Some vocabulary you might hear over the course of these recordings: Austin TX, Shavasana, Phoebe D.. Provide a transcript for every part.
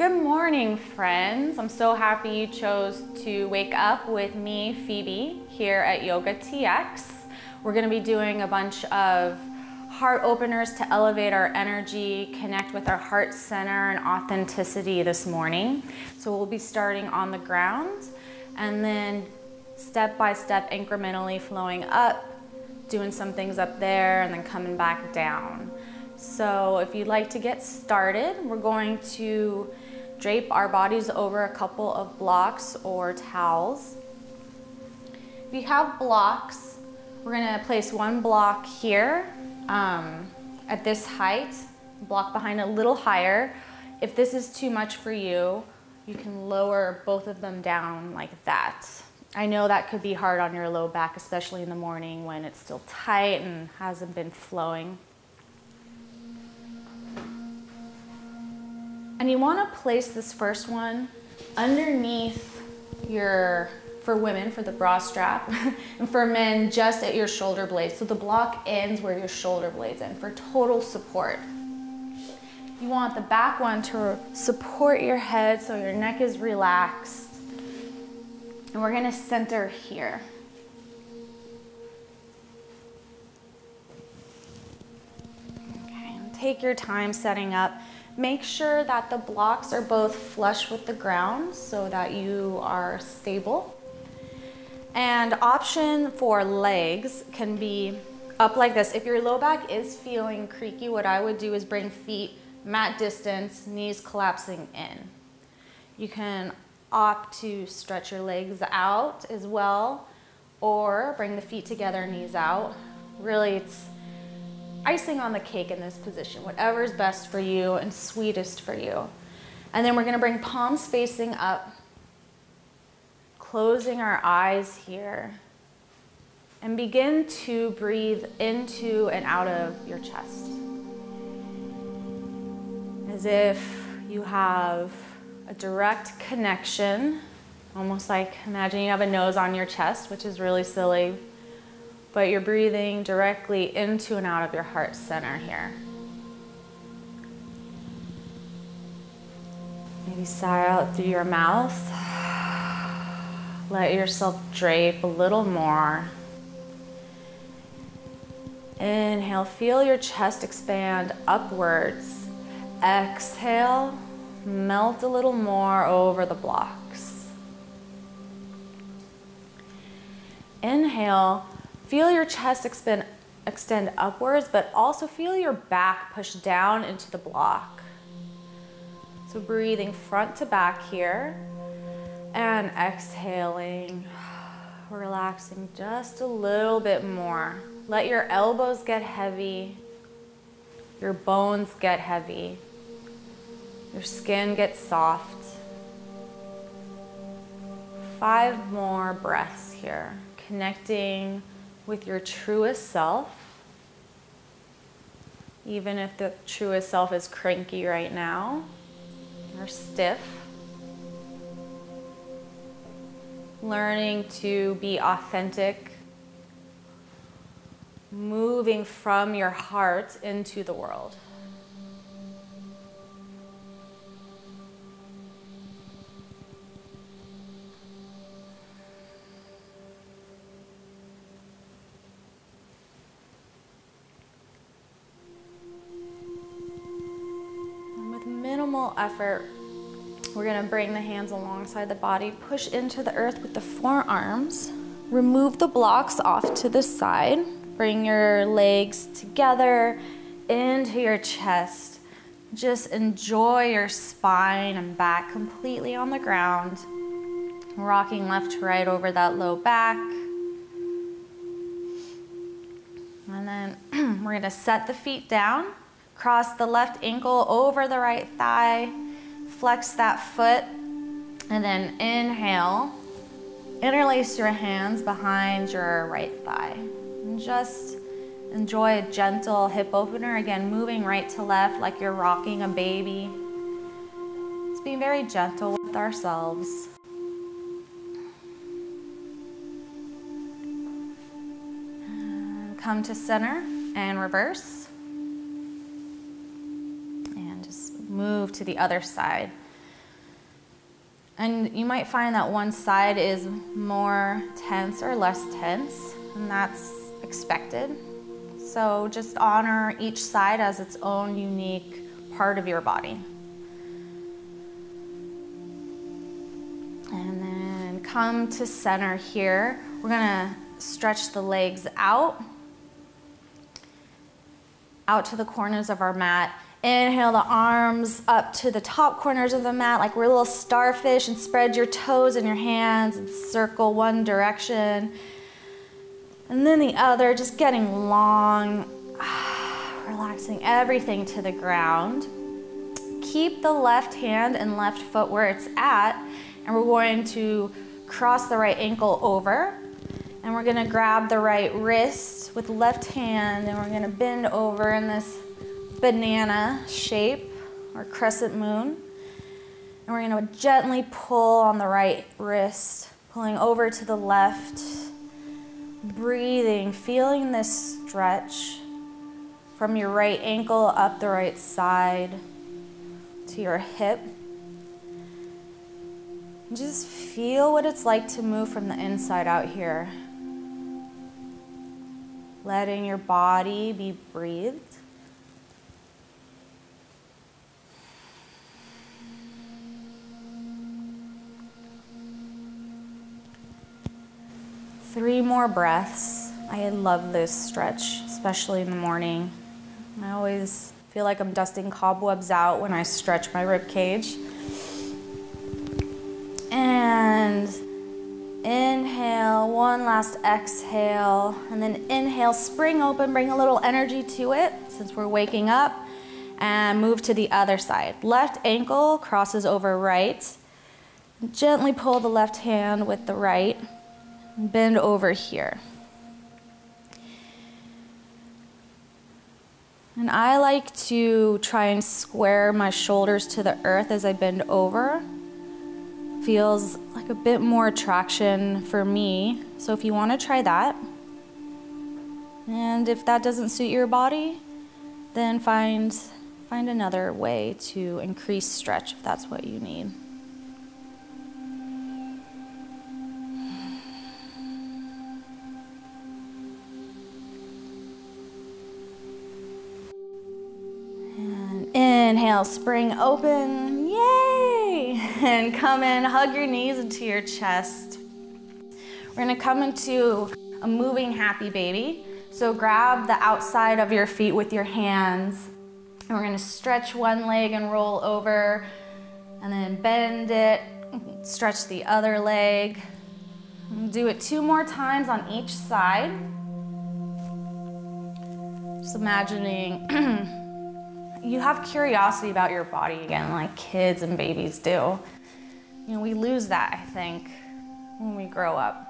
Good morning, friends. I'm so happy you chose to wake up with me, Phoebe, here at Yoga TX. We're gonna be doing a bunch of heart openers to elevate our energy, connect with our heart center and authenticity this morning. So we'll be starting on the ground and then step by step, incrementally flowing up, doing some things up there and then coming back down. So if you'd like to get started, we're going to drape our bodies over a couple of blocks or towels. If you have blocks, we're gonna place one block here at this height, block behind a little higher. If this is too much for you, you can lower both of them down like that. I know that could be hard on your low back, especially in the morning when it's still tight and hasn't been flowing. And you want to place this first one underneath your, for women, for the bra strap, and for men, just at your shoulder blades. So the block ends where your shoulder blades end for total support. You want the back one to support your head so your neck is relaxed. And we're gonna center here. Okay, and take your time setting up. Make sure that the blocks are both flush with the ground so that you are stable. And option for legs can be up like this. If your low back is feeling creaky, what I would do is bring feet mat distance, knees collapsing in. You can opt to stretch your legs out as well, or bring the feet together, knees out. Really, it's icing on the cake in this position, whatever's best for you and sweetest for you. And then we're gonna bring palms facing up, closing our eyes here, and begin to breathe into and out of your chest. As if you have a direct connection, almost like imagine you have a nose on your chest, which is really silly, but you're breathing directly into and out of your heart center here. Maybe sigh out through your mouth. Let yourself drape a little more. Inhale, feel your chest expand upwards. Exhale, melt a little more over the blocks. Inhale, feel your chest extend upwards, but also feel your back push down into the block. So breathing front to back here and exhaling, relaxing just a little bit more. Let your elbows get heavy, your bones get heavy, your skin gets soft. 5 more breaths here, connecting with your truest self, even if the truest self is cranky right now or stiff. Learning to be authentic, moving from your heart into the world. Effort. We're going to bring the hands alongside the body, push into the earth with the forearms, remove the blocks off to the side, bring your legs together into your chest. Just enjoy your spine and back completely on the ground, rocking left to right over that low back. And then we're going to set the feet down. Cross the left ankle over the right thigh, flex that foot, and then inhale. Interlace your hands behind your right thigh. And just enjoy a gentle hip opener. Again, moving right to left like you're rocking a baby. Just being very gentle with ourselves. And come to center and reverse. Move to the other side. And you might find that one side is more tense or less tense, and that's expected. So just honor each side as its own unique part of your body. And then come to center here. We're gonna stretch the legs out to the corners of our mat. Inhale the arms up to the top corners of the mat like we're a little starfish, and spread your toes and your hands and circle one direction. And then the other, just getting long, relaxing everything to the ground. Keep the left hand and left foot where it's at, and we're going to cross the right ankle over. And we're gonna grab the right wrist with left hand, and we're gonna bend over in this banana shape or crescent moon. And we're gonna gently pull on the right wrist, pulling over to the left, breathing, feeling this stretch from your right ankle up the right side to your hip. And just feel what it's like to move from the inside out here. Letting your body be breathed. Three more breaths. I love this stretch, especially in the morning. I always feel like I'm dusting cobwebs out when I stretch my rib cage. And inhale, one last exhale, and then inhale, spring open, bring a little energy to it since we're waking up, and move to the other side. Left ankle crosses over right. Gently pull the left hand with the right. Bend over here. And I like to try and square my shoulders to the earth as I bend over. Feels like a bit more traction for me. So if you want to try that, and if that doesn't suit your body, then find another way to increase stretch if that's what you need. Inhale, spring open, yay! And come in, hug your knees into your chest. We're gonna come into a moving happy baby. So grab the outside of your feet with your hands. And we're gonna stretch one leg and roll over, and then bend it, stretch the other leg. Do it two more times on each side. Just imagining you have curiosity about your body again, like kids and babies do. You know, we lose that, I think, when we grow up.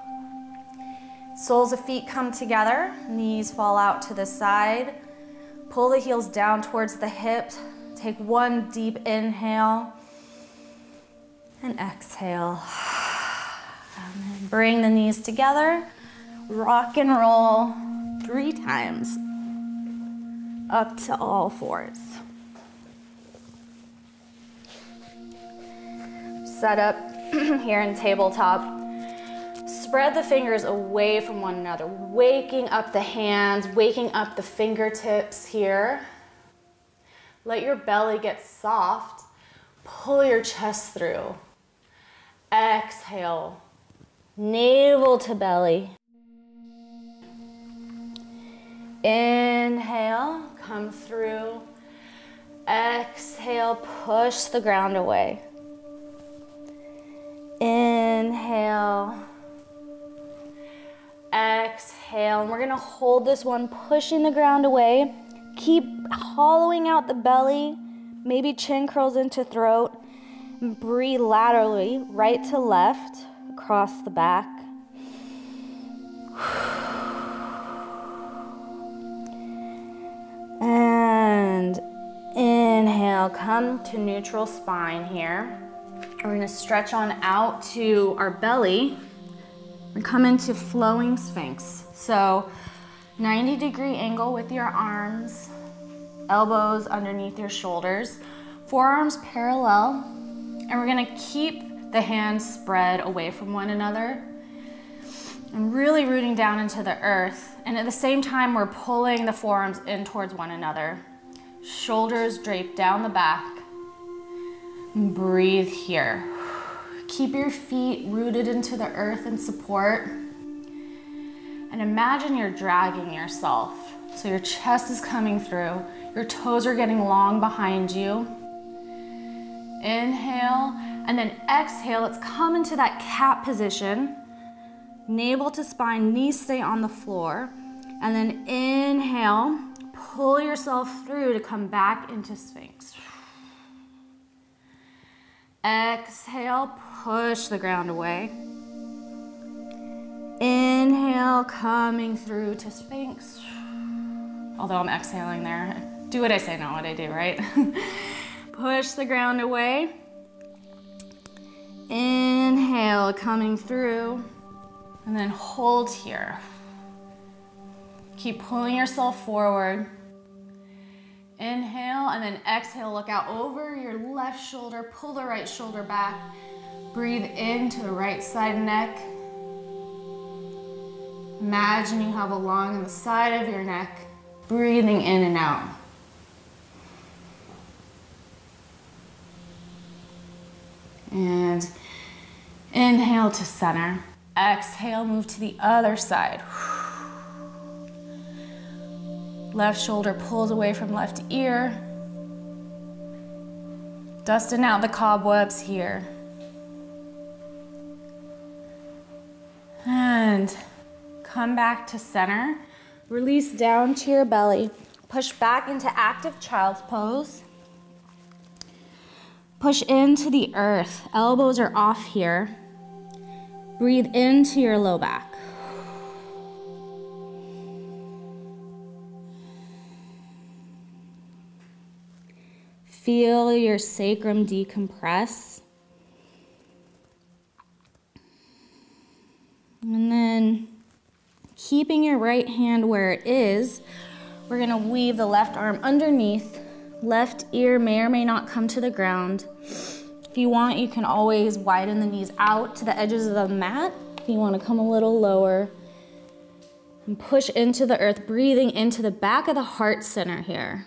Soles of feet come together, knees fall out to the side. Pull the heels down towards the hips. Take one deep inhale and exhale. And then bring the knees together. Rock and roll 3 times. Up to all 4s. Set up here in tabletop. Spread the fingers away from one another, waking up the hands, waking up the fingertips here. Let your belly get soft. Pull your chest through. Exhale, navel to belly. Inhale, come through. Exhale, push the ground away. Inhale. Exhale, and we're gonna hold this one, pushing the ground away. Keep hollowing out the belly, maybe chin curls into throat. And breathe laterally, right to left, across the back. And inhale, come to neutral spine here. We're gonna stretch on out to our belly and come into flowing sphinx. So 90-degree angle with your arms, elbows underneath your shoulders, forearms parallel, and we're gonna keep the hands spread away from one another. I'm really rooting down into the earth, and at the same time we're pulling the forearms in towards one another. Shoulders drape down the back. Breathe here. Keep your feet rooted into the earth and support. And imagine you're dragging yourself. So your chest is coming through, your toes are getting long behind you. Inhale, and then exhale, let's come into that cat position. Navel to spine, knees stay on the floor. And then inhale, pull yourself through to come back into Sphinx. Exhale, push the ground away. Inhale, coming through to Sphinx. Although I'm exhaling there. Do what I say, not what I do, right? Push the ground away. Inhale, coming through. And then hold here. Keep pulling yourself forward. Inhale, and then exhale, look out over your left shoulder, pull the right shoulder back. Breathe into the right side neck. Imagine you have a lung in the side of your neck. Breathing in and out. And inhale to center. Exhale, move to the other side. Left shoulder pulls away from left ear. Dusting out the cobwebs here. And come back to center. Release down to your belly. Push back into active child's pose. Push into the earth. Elbows are off here. Breathe into your low back. Feel your sacrum decompress. And then keeping your right hand where it is, we're gonna weave the left arm underneath. Left ear may or may not come to the ground. If you want, you can always widen the knees out to the edges of the mat if you want to come a little lower. And push into the earth, breathing into the back of the heart center here.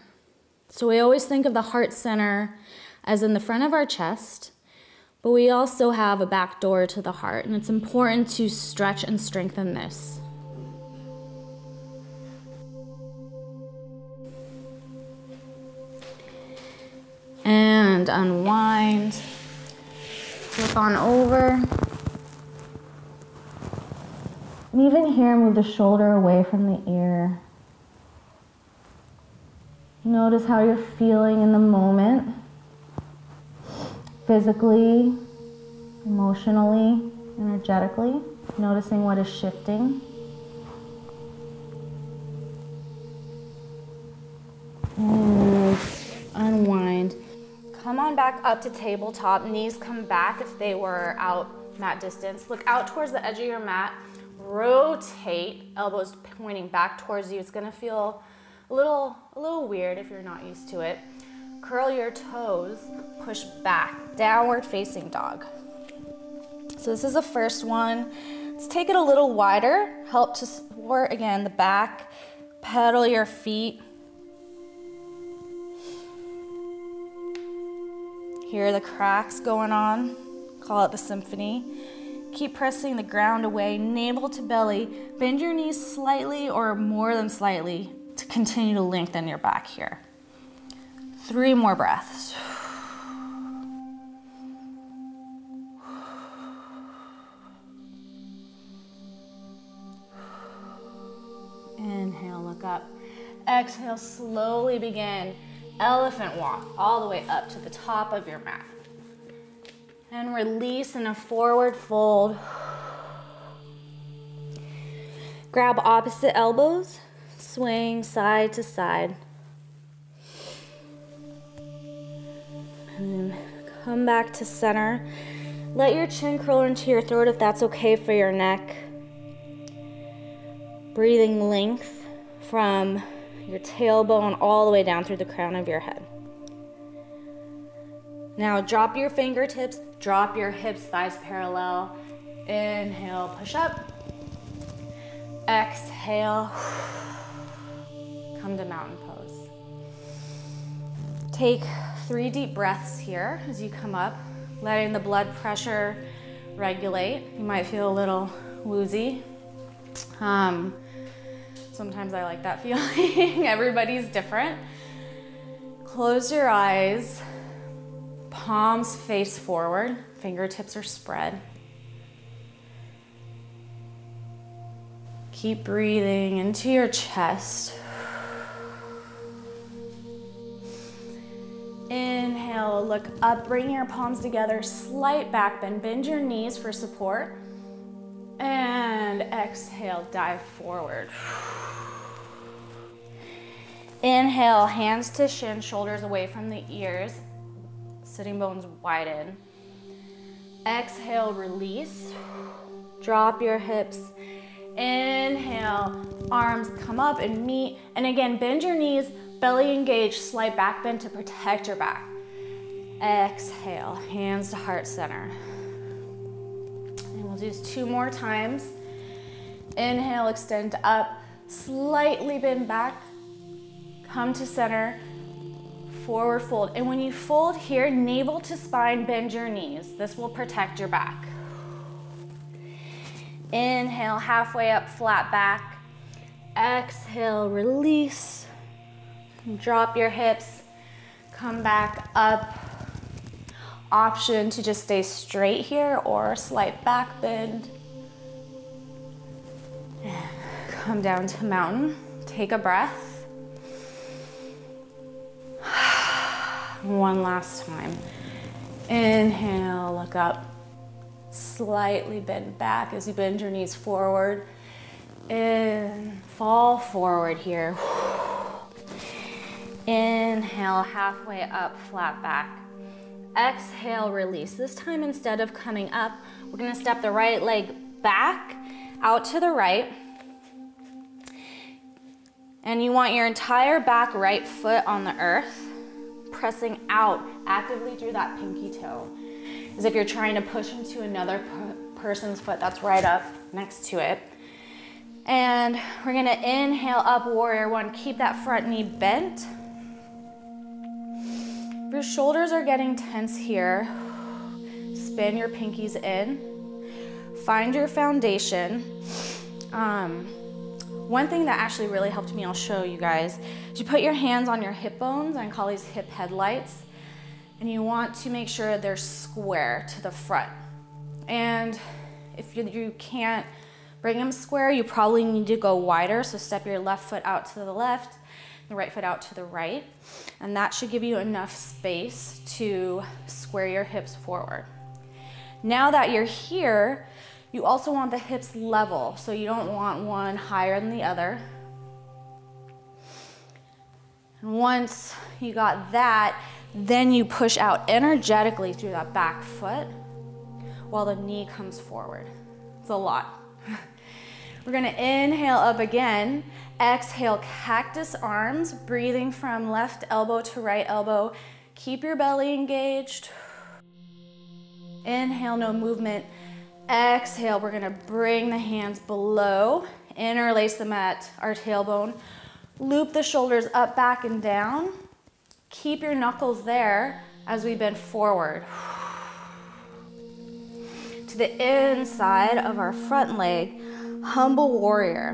So we always think of the heart center as in the front of our chest, but we also have a back door to the heart, and it's important to stretch and strengthen this. And unwind, flip on over. And even here, move the shoulder away from the ear. Notice how you're feeling in the moment, physically, emotionally, energetically, noticing what is shifting. And unwind. Come on back up to tabletop. Knees come back if they were out mat distance. Look out towards the edge of your mat. Rotate, elbows pointing back towards you. It's gonna feel a little weird if you're not used to it. Curl your toes, push back. Downward facing dog. So this is the first one. Let's take it a little wider. Help to support, again, the back. Pedal your feet. Hear the cracks going on, call it the symphony. Keep pressing the ground away, navel to belly. Bend your knees slightly or more than slightly to continue to lengthen your back here. 3 more breaths. Inhale, look up. Exhale, slowly begin elephant walk all the way up to the top of your mat. And release in a forward fold. Grab opposite elbows, swing side to side. And then come back to center. Let your chin curl into your throat if that's okay for your neck. Breathing length from your tailbone all the way down through the crown of your head. Now drop your fingertips, Drop your hips, thighs parallel. Inhale, push up. Exhale. Come to mountain pose. Take 3 deep breaths here as you come up, letting the blood pressure regulate. You might feel a little woozy. Sometimes I like that feeling. Everybody's different. Close your eyes, palms face forward, fingertips are spread. Keep breathing into your chest. Inhale, look up, bring your palms together, slight back bend, bend your knees for support. And exhale, dive forward. Inhale, hands to shin, shoulders away from the ears, sitting bones widen. Exhale, release. Drop your hips. Inhale, arms come up and meet. And again, bend your knees, belly engaged, slight back bend to protect your back. Exhale, hands to heart center. And we'll do this 2 more times. Inhale, extend up, slightly bend back, come to center, forward fold. And when you fold here, navel to spine, bend your knees. This will protect your back. Inhale, halfway up, flat back. Exhale, release. Drop your hips, come back up. Option to just stay straight here or slight back bend. Come down to mountain, take a breath. 1 last time. Inhale, look up. Slightly bend back as you bend your knees forward. And fall forward here. Inhale, halfway up, flat back. Exhale, release. This time, instead of coming up, we're gonna step the right leg back out to the right. And you want your entire back right foot on the earth, pressing out actively through that pinky toe, as if you're trying to push into another person's foot that's right up next to it. And we're gonna inhale up, warrior one. Keep that front knee bent. Your shoulders are getting tense here. Spin your pinkies in. Find your foundation. One thing that actually really helped me, I'll show you guys, is you put your hands on your hip bones. I call these hip headlights. And you want to make sure they're square to the front. And if you can't bring them square, you probably need to go wider. So step your left foot out to the left, the right foot out to the right, and that should give you enough space to square your hips forward. Now that you're here, you also want the hips level, so you don't want one higher than the other. And once you got that, then you push out energetically through that back foot while the knee comes forward. It's a lot. We're gonna inhale up again. Exhale, cactus arms, breathing from left elbow to right elbow. Keep your belly engaged. Inhale, no movement. Exhale, we're gonna bring the hands below, interlace them at our tailbone. Loop the shoulders up, back, and down. Keep your knuckles there as we bend forward. To the inside of our front leg, humble warrior.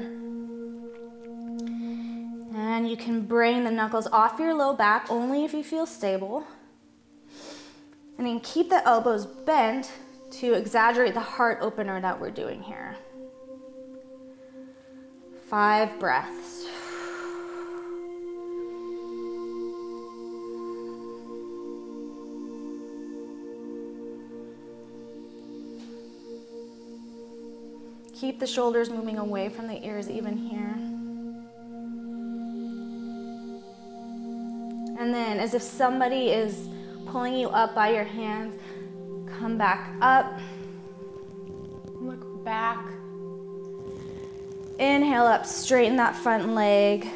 And you can bring the knuckles off your low back only if you feel stable. And then keep the elbows bent to exaggerate the heart opener that we're doing here. 5 breaths. Keep the shoulders moving away from the ears even here. And then, as if somebody is pulling you up by your hands, come back up, look back. Inhale up, straighten that front leg.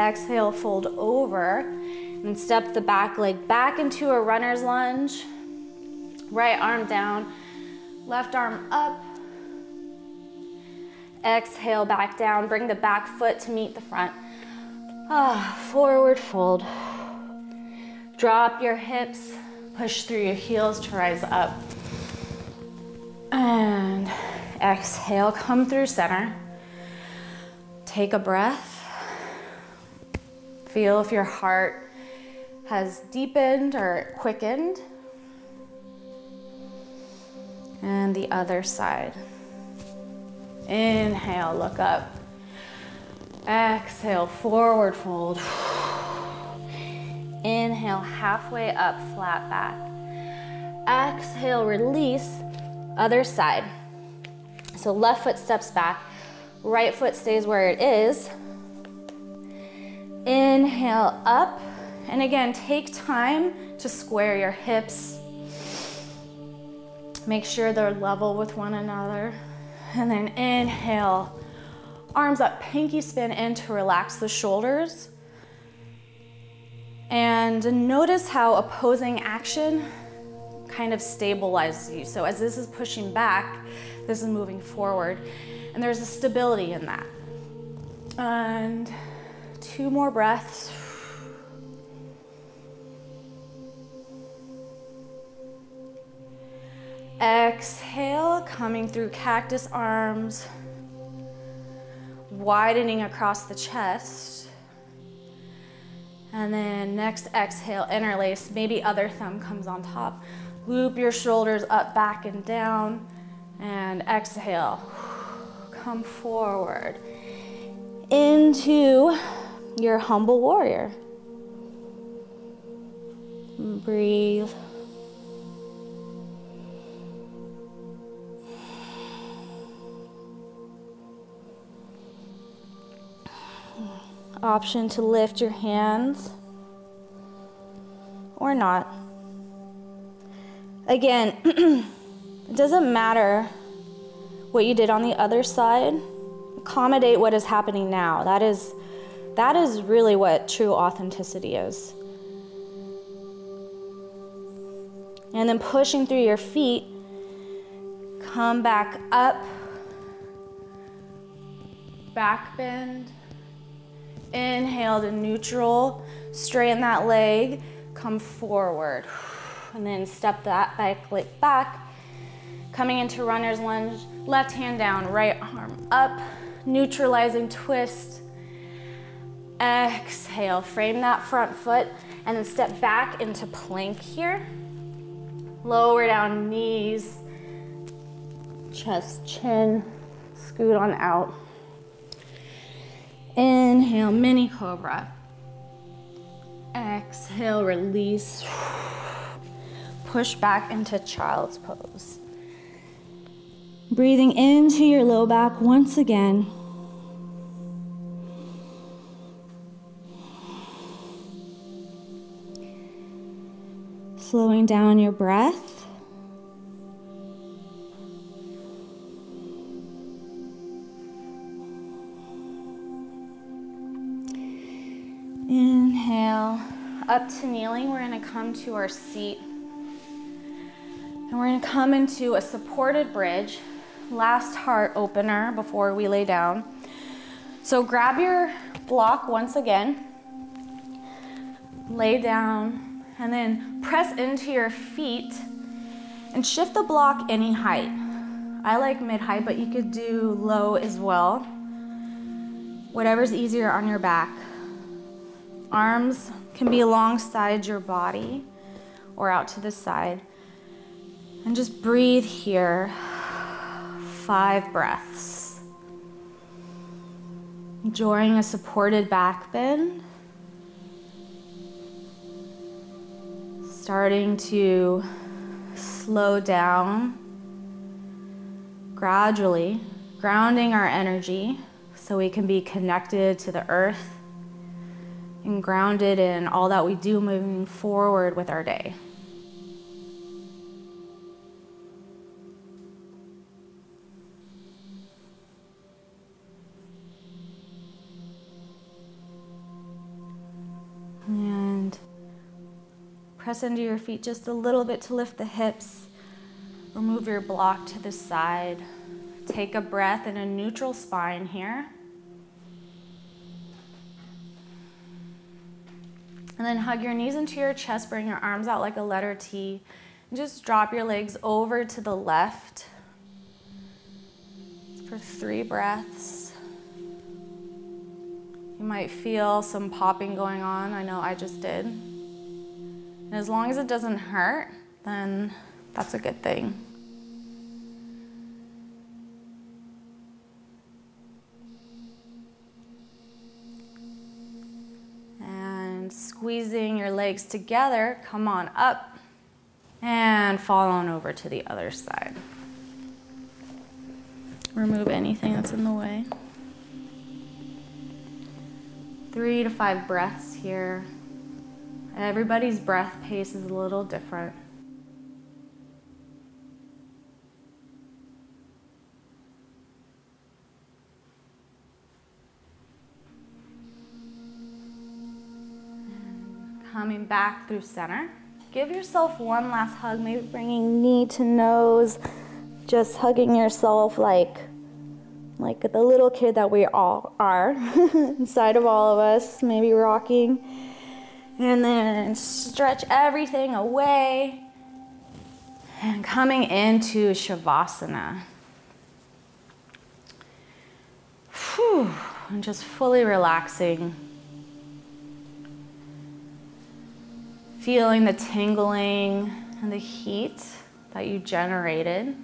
Exhale, fold over, and step the back leg back into a runner's lunge. Right arm down, left arm up. Exhale, back down. Bring the back foot to meet the front. Forward fold. Drop your hips. Push through your heels to rise up. And exhale, come through center. Take a breath. Feel if your heart has deepened or quickened. And the other side. Inhale, look up. Exhale, forward fold. Inhale, halfway up, flat back. Exhale, release, other side. So left foot steps back, right foot stays where it is. Inhale, up, and again, take time to square your hips. Make sure they're level with one another. And then inhale, arms up, pinky spin in to relax the shoulders. And notice how opposing action kind of stabilizes you. So as this is pushing back, this is moving forward. And there's a stability in that. And two more breaths. Exhale, coming through cactus arms, widening across the chest. And then next exhale, interlace, maybe other thumb comes on top. Loop your shoulders up, back, and down. And exhale, come forward into your humble warrior. Breathe. Option to lift your hands or not. Again, it doesn't matter what you did on the other side. Accommodate what is happening now. That is really what true authenticity is. And then pushing through your feet, come back up, back bend. Inhale to neutral, straighten that leg, come forward. And then step that leg back. Coming into runner's lunge, left hand down, right arm up, neutralizing twist. Exhale, frame that front foot, and then step back into plank here. Lower down, knees, chest, chin, scoot on out. Inhale, mini cobra. Exhale, release. Push back into child's pose. Breathing into your low back once again. Slowing down your breath. Inhale, up to kneeling. We're gonna come to our seat. And we're gonna come into a supported bridge. Last heart opener before we lay down. So grab your block once again. Lay down, and then press into your feet and shift the block any height. I like mid-height, but you could do low as well. Whatever's easier on your back. Arms can be alongside your body or out to the side. And just breathe here. 5 breaths. Enjoying a supported back bend. Starting to slow down gradually, grounding our energy so we can be connected to the earth. And grounded in all that we do moving forward with our day. And press into your feet just a little bit to lift the hips. Remove your block to the side. Take a breath in a neutral spine here. And then hug your knees into your chest, bring your arms out like a letter T. And just drop your legs over to the left for 3 breaths. You might feel some popping going on. I know I just did. And as long as it doesn't hurt, then that's a good thing. And squeezing your legs together, come on up and fall on over to the other side. Remove anything that's in the way. 3 to 5 breaths here. Everybody's breath pace is a little different. Coming back through center. Give yourself one last hug, maybe bringing knee to nose, just hugging yourself like the little kid that we all are inside of all of us, maybe rocking. And then stretch everything away. And coming into Shavasana. Whew. And just fully relaxing. Feeling the tingling and the heat that you generated.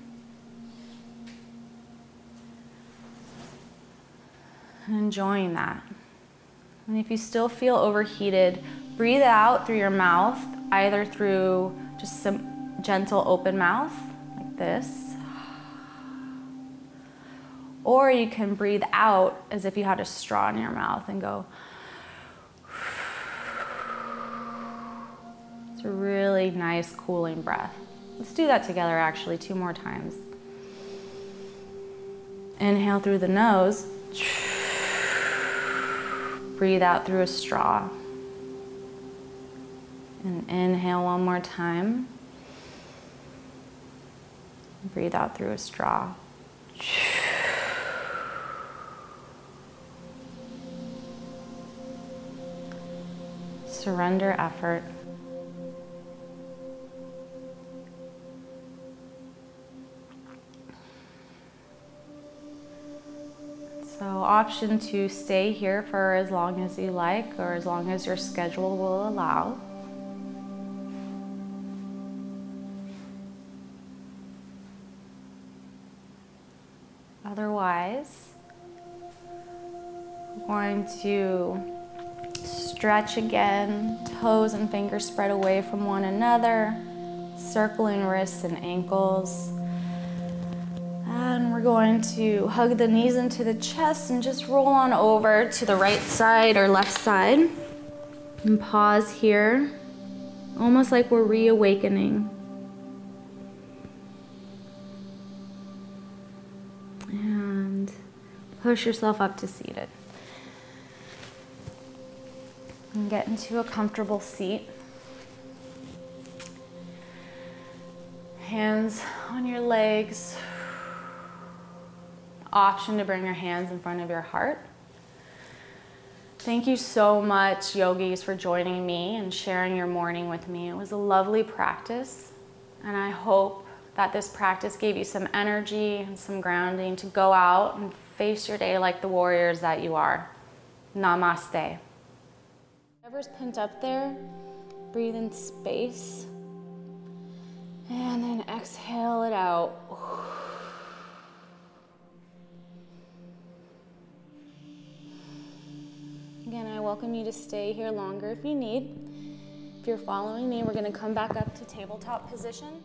And enjoying that. And if you still feel overheated, breathe out through your mouth, either through just some gentle open mouth, like this. Or you can breathe out as if you had a straw in your mouth and go. A really nice cooling breath. Let's do that together actually 2 more times. Inhale through the nose. Breathe out through a straw. And inhale 1 more time. Breathe out through a straw. Surrender effort. So option to stay here for as long as you like or as long as your schedule will allow. Otherwise, I'm going to stretch again, toes and fingers spread away from one another, circling wrists and ankles. And we're going to hug the knees into the chest and just roll on over to the right side or left side. And pause here, almost like we're reawakening. And push yourself up to seated. And get into a comfortable seat. Hands on your legs. Option to bring your hands in front of your heart. Thank you so much, yogis, for joining me and sharing your morning with me. It was a lovely practice, and I hope that this practice gave you some energy and some grounding to go out and face your day like the warriors that you are. Namaste. Whatever's pinned up there, breathe in space, and then exhale it out. Again, I welcome you to stay here longer if you need. If you're following me, we're going to come back up to tabletop position.